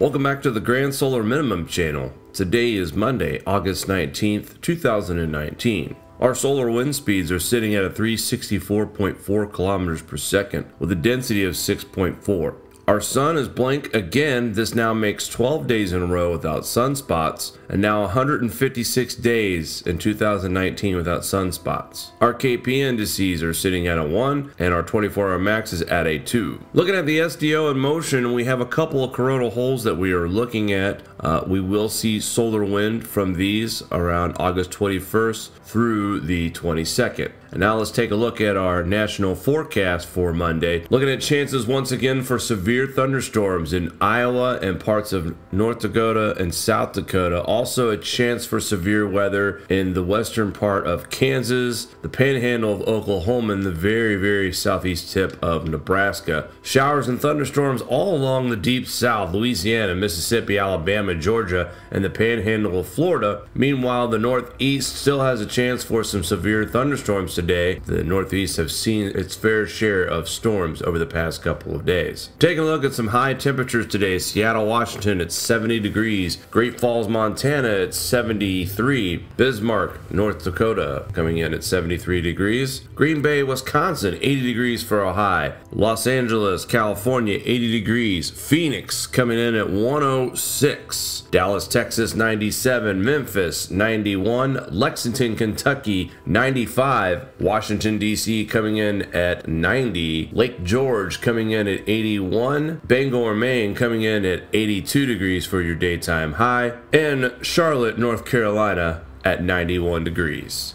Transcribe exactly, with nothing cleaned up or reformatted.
Welcome back to the Grand Solar Minimum Channel. Today is Monday, August nineteenth, two thousand nineteen. Our solar wind speeds are sitting at a three hundred sixty-four point four kilometers per second with a density of six point four. Our sun is blank again. This now makes twelve days in a row without sunspots, and now one hundred fifty-six days in two thousand nineteen without sunspots. Our K P indices are sitting at a one, and our twenty-four hour max is at a two. Looking at the S D O in motion, we have a couple of coronal holes that we are looking at. Uh, we will see solar wind from these around August twenty-first through the twenty-second. And now let's take a look at our national forecast for Monday. Looking at chances once again for severe thunderstorms in Iowa and parts of North Dakota and South Dakota. Also a chance for severe weather in the western part of Kansas, the panhandle of Oklahoma, and the very, very southeast tip of Nebraska. Showers and thunderstorms all along the deep south, Louisiana, Mississippi, Alabama, Georgia, and the panhandle of Florida. Meanwhile, the northeast still has a chance for some severe thunderstorms today. The Northeast have seen its fair share of storms over the past couple of days. Taking a look at some high temperatures today. Seattle, Washington, it's seventy degrees. Great Falls, Montana, it's seventy-three. Bismarck, North Dakota, coming in at seventy-three degrees. Green Bay, Wisconsin, eighty degrees for a high. Los Angeles, California, eighty degrees. Phoenix, coming in at one oh six. Dallas, Texas, ninety-seven. Memphis, ninety-one. Lexington, Kentucky, ninety-five. Washington, D C coming in at ninety. Lake George coming in at eighty-one. Bangor, Maine coming in at eighty-two degrees for your daytime high. And Charlotte, North Carolina at ninety-one degrees.